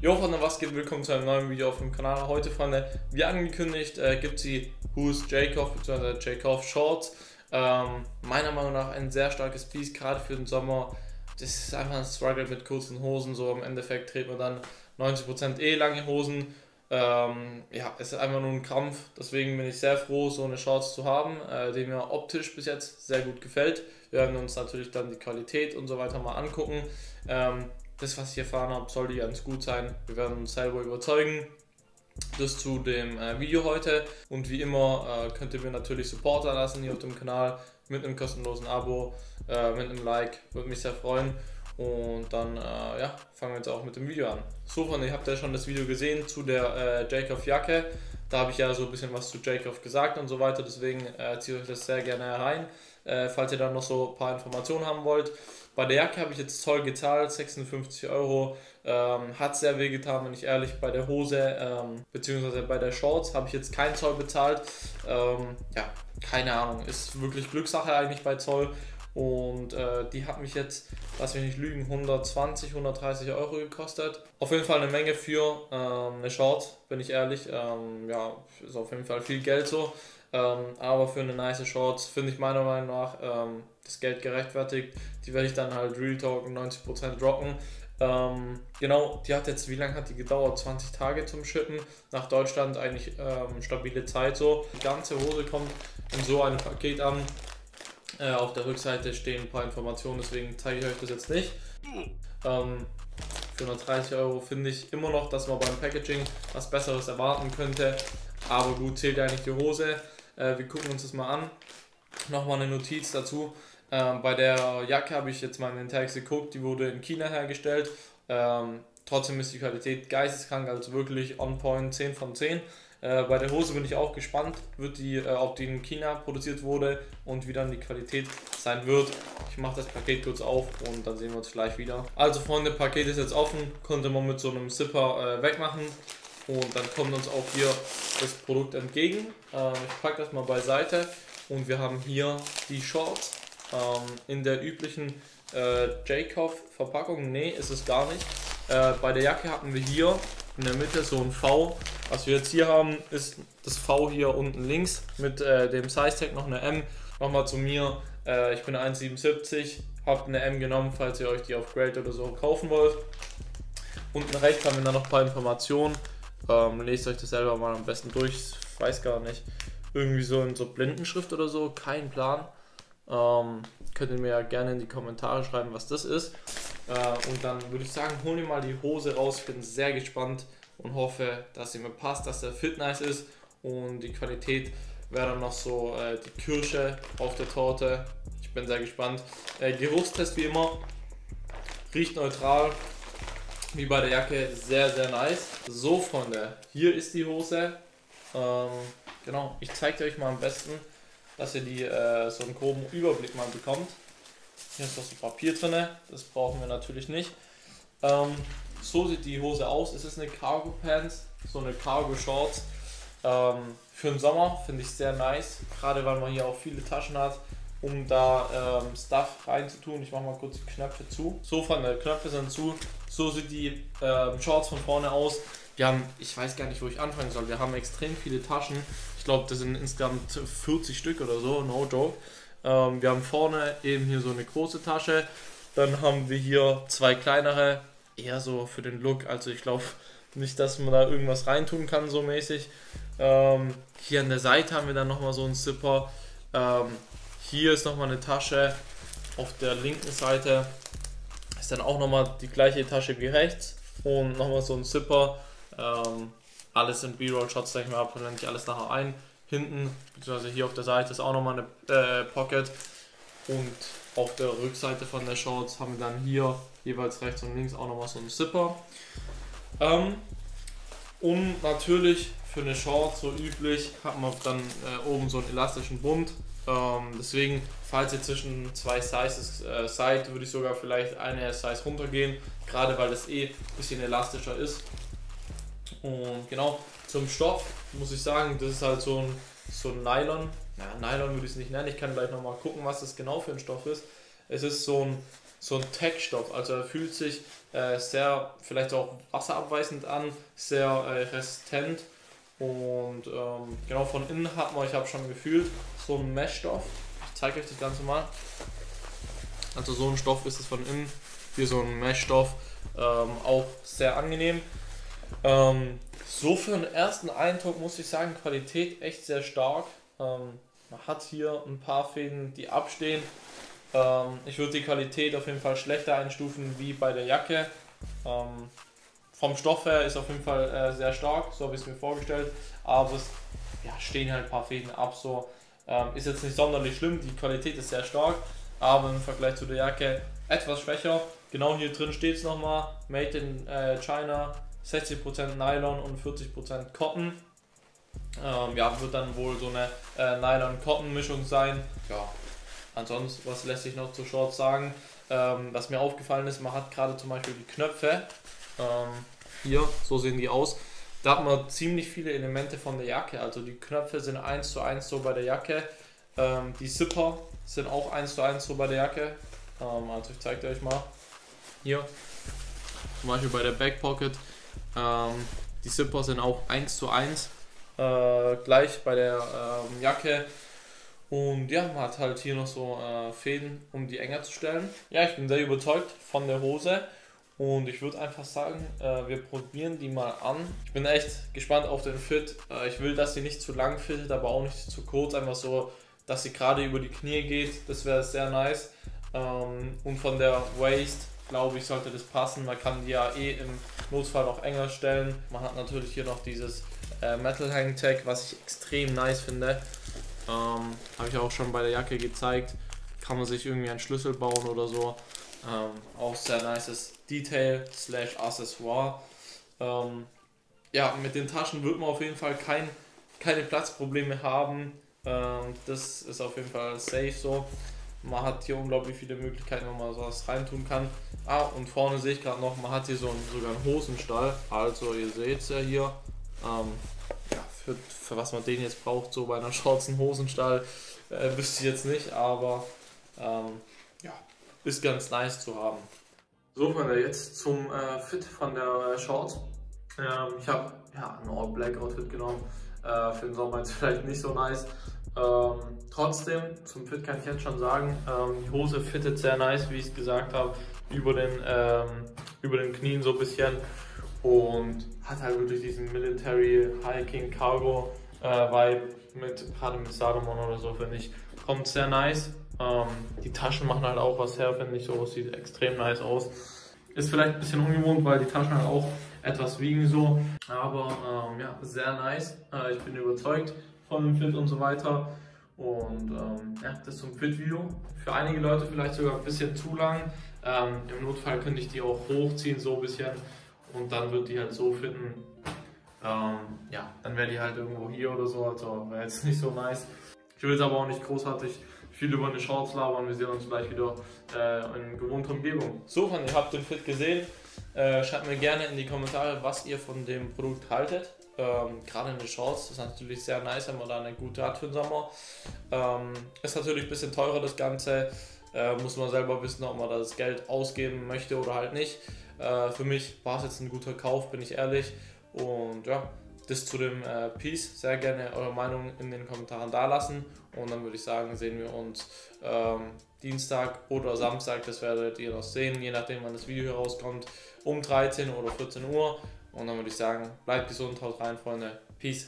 Jo Freunde, was geht? Willkommen zu einem neuen Video auf dem Kanal. Heute, Freunde, wie angekündigt, gibt es die Whoisjacov bzw. Jacov Shorts. Meiner Meinung nach ein sehr starkes Piece, gerade für den Sommer. Das ist einfach ein Struggle mit kurzen Hosen. So im Endeffekt trägt man dann 90% lange Hosen. Ja, es ist einfach nur ein Krampf. Deswegen bin ich sehr froh, so eine Shorts zu haben, die mir optisch bis jetzt sehr gut gefällt. Wir werden uns natürlich dann die Qualität und so weiter mal angucken. Das, was ich erfahren habe, soll die ganz gut sein. Wir werden uns selber überzeugen. Das zu dem Video heute. Und wie immer könnt ihr mir natürlich Support lassen hier auf dem Kanal mit einem kostenlosen Abo, mit einem Like. Würde mich sehr freuen. Und dann ja, fangen wir jetzt auch mit dem Video an. So Freunde, ihr habt ja schon das Video gesehen zu der Jacov Jacke. Da habe ich ja so ein bisschen was zu Jacov gesagt und so weiter. Deswegen zieht euch das sehr gerne herein, falls ihr da noch so ein paar Informationen haben wollt. Bei der Jacke habe ich jetzt Zoll gezahlt, 56 €. Hat sehr weh getan, wenn ich ehrlich. Bei der Hose bzw. bei der Shorts habe ich jetzt keinen Zoll bezahlt. Ja, keine Ahnung, ist wirklich Glückssache eigentlich bei Zoll. Und die hat mich jetzt, lass mich nicht lügen, 120, 130 € gekostet. Auf jeden Fall eine Menge für eine Shorts, bin ich ehrlich. Ja, ist auf jeden Fall viel Geld so. Aber für eine nice Shorts finde ich meiner Meinung nach das Geld gerechtfertigt. Die werde ich dann halt Real Talken, 90% rocken. Genau, die hat jetzt, wie lange hat die gedauert? 20 Tage zum Schippen. Nach Deutschland eigentlich stabile Zeit so. Die ganze Hose kommt in so einem Paket an. Auf der Rückseite stehen ein paar Informationen, deswegen zeige ich euch das jetzt nicht. Für 130 € finde ich immer noch, dass man beim Packaging was Besseres erwarten könnte. Aber gut, zählt ja eigentlich die Hose. Wir gucken uns das mal an. Nochmal eine Notiz dazu. Bei der Jacke habe ich jetzt mal in den Tags geguckt, die wurde in China hergestellt. Trotzdem ist die Qualität geisteskrank, also wirklich on point, 10 von 10. Bei der Hose bin ich auch gespannt, wird die, ob die in China produziert wurde und wie dann die Qualität sein wird. Ich mache das Paket kurz auf und dann sehen wir uns gleich wieder. Also Freunde, Paket ist jetzt offen, konnte man mit so einem Zipper wegmachen und dann kommt uns auch hier das Produkt entgegen. Ich packe das mal beiseite und wir haben hier die Shorts in der üblichen Jacov Verpackung. Nee, ist es gar nicht. Bei der Jacke hatten wir hier in der Mitte so ein V. Was wir jetzt hier haben, ist das V hier unten links mit dem Size-Tag noch eine M. Nochmal zu mir, ich bin 1,77, habe eine M genommen, falls ihr euch die auf Grade oder so kaufen wollt. Unten rechts haben wir dann noch ein paar Informationen, lest euch das selber mal am besten durch, ich weiß gar nicht, irgendwie so in so Blindenschrift oder so, kein Plan. Könnt ihr mir ja gerne in die Kommentare schreiben, was das ist. Und dann würde ich sagen, holen wir mal die Hose raus, ich bin sehr gespannt. Und hoffe, dass sie mir passt, dass der Fit nice ist und die Qualität wäre dann noch so die Kirsche auf der Torte. Ich bin sehr gespannt. Geruchstest wie immer, riecht neutral, wie bei der Jacke, sehr, sehr nice. So Freunde, hier ist die Hose. Genau, ich zeige euch mal am besten, dass ihr die so einen groben Überblick mal bekommt. Hier ist noch so Papier drin, das brauchen wir natürlich nicht. So sieht die Hose aus, es ist eine Cargo Pants, so eine Cargo Shorts. Für den Sommer finde ich sehr nice, gerade weil man hier auch viele Taschen hat, um da Stuff reinzutun. Ich mache mal kurz die Knöpfe zu. So, Freunde, Knöpfe sind zu. So sieht die Shorts von vorne aus. Wir haben, ich weiß gar nicht, wo ich anfangen soll, wir haben extrem viele Taschen. Ich glaube, das sind insgesamt 40 Stück oder so, no joke. Wir haben vorne eben hier so eine große Tasche, dann haben wir hier zwei kleinere. Eher so für den Look, also ich glaube nicht, dass man da irgendwas reintun kann so mäßig. Hier an der Seite haben wir dann nochmal so einen Zipper. Hier ist nochmal eine Tasche, auf der linken Seite ist dann auch nochmal die gleiche Tasche wie rechts und nochmal so ein Zipper. Alles in B-Roll-Shots, denke ich mal, blende ich alles nachher ein. Hinten, beziehungsweise hier auf der Seite ist auch nochmal eine Pocket und auf der Rückseite von der Shorts haben wir dann hier jeweils rechts und links auch nochmal so einen Zipper. Und natürlich für eine Shorts, so üblich, hat man dann oben so einen elastischen Bund. Deswegen, falls ihr zwischen zwei Sizes seid, würde ich sogar vielleicht eine Size runtergehen, gerade weil das ein bisschen elastischer ist. Und genau, zum Stoff muss ich sagen, das ist halt so ein Nylon. Ja, Nylon würde ich es nicht nennen, ich kann gleich nochmal gucken, was das genau für ein Stoff ist. Es ist so ein so ein Tech-Stoff. Also er fühlt sich sehr, vielleicht auch wasserabweisend an, sehr resistent. Und genau, von innen hat man, ich habe schon gefühlt, so einen Meshstoff. Ich zeige euch das Ganze mal. Also so ein Stoff ist es von innen, hier so ein Meshstoff, auch sehr angenehm. So für den ersten Eindruck muss ich sagen, Qualität echt sehr stark. Man hat hier ein paar Fäden, die abstehen. Ich würde die Qualität auf jeden Fall schlechter einstufen wie bei der Jacke. Vom Stoff her ist auf jeden Fall sehr stark, so habe ich es mir vorgestellt, aber es stehen halt ein paar Fäden ab, so ist jetzt nicht sonderlich schlimm, die Qualität ist sehr stark, aber im Vergleich zu der Jacke etwas schwächer. Genau hier drin steht es nochmal, Made in China, 60% Nylon und 40% Cotton. Ja, wird dann wohl so eine Nylon-Cotton-Mischung sein. Ja. Ansonsten, was lässt sich noch zu Shorts sagen? Was mir aufgefallen ist, man hat gerade zum Beispiel die Knöpfe, hier, so sehen die aus. Da hat man ziemlich viele Elemente von der Jacke, also die Knöpfe sind 1:1 so bei der Jacke, die Zipper sind auch 1:1 so bei der Jacke. Also ich zeige euch mal hier, zum Beispiel bei der Backpocket, die Zipper sind auch 1:1 gleich bei der Jacke. Und ja, man hat halt hier noch so Fäden, um die enger zu stellen. Ja, ich bin sehr überzeugt von der Hose und ich würde einfach sagen, wir probieren die mal an. Ich bin echt gespannt auf den Fit. Ich will, dass sie nicht zu lang fittet, aber auch nicht zu kurz. Einfach so, dass sie gerade über die Knie geht. Das wäre sehr nice. Und von der Waist, glaube ich, sollte das passen. Man kann die ja eh im Notfall noch enger stellen. Man hat natürlich hier noch dieses Metal Hang Tag, was ich extrem nice finde. Habe ich auch schon bei der Jacke gezeigt, kann man sich irgendwie einen Schlüssel bauen oder so, auch sehr nices Detail / Accessoire. Ja, mit den Taschen wird man auf jeden Fall keine Platzprobleme haben, das ist auf jeden Fall safe so. Man hat hier unglaublich viele Möglichkeiten, wo man sowas reintun kann. Und vorne sehe ich gerade noch, man hat hier sogar einen Hosenstall, also ihr seht es ja hier, für was man den jetzt braucht, so bei einer schwarzen Hosenstall, wüsste ich jetzt nicht, aber ja, ist ganz nice zu haben. So, Freunde, jetzt zum Fit von der Shorts. Ich habe ein All-Black-Outfit genommen, für den Sommer jetzt vielleicht nicht so nice. Trotzdem, zum Fit kann ich jetzt schon sagen, die Hose fittet sehr nice, wie ich es gesagt habe, über den Knien so ein bisschen. Und hat halt wirklich diesen Military Hiking Cargo Vibe gerade mit Salomon oder so, finde ich. Kommt sehr nice. Die Taschen machen halt auch was her, finde ich so. Sieht extrem nice aus. Ist vielleicht ein bisschen ungewohnt, weil die Taschen halt auch etwas wiegen so. Aber ja, sehr nice. Ich bin überzeugt von dem Fit und so weiter. Und ja, das zum Fit-Video. Für einige Leute vielleicht sogar ein bisschen zu lang. Im Notfall könnte ich die auch hochziehen, so ein bisschen. Und dann wird die halt so fitten, ja, dann wäre die halt irgendwo hier oder so, also wäre jetzt nicht so nice. Ich will jetzt aber auch nicht großartig viel über eine Shorts labern, wir sehen uns gleich wieder in gewohnter Umgebung. So, ihr habt den Fit gesehen, schreibt mir gerne in die Kommentare, was ihr von dem Produkt haltet. Gerade in den Shorts, das ist natürlich sehr nice, wenn man da eine gute hat für den Sommer. Ist natürlich ein bisschen teurer das Ganze, muss man selber wissen, ob man das Geld ausgeben möchte oder halt nicht. Für mich war es jetzt ein guter Kauf, bin ich ehrlich. Und ja, das zu dem Piece. Sehr gerne eure Meinung in den Kommentaren da lassen. Und dann würde ich sagen, sehen wir uns Dienstag oder Samstag. Das werdet ihr noch sehen, je nachdem wann das Video hier rauskommt. Um 13 oder 14 Uhr. Und dann würde ich sagen, bleibt gesund, haut rein, Freunde. Peace.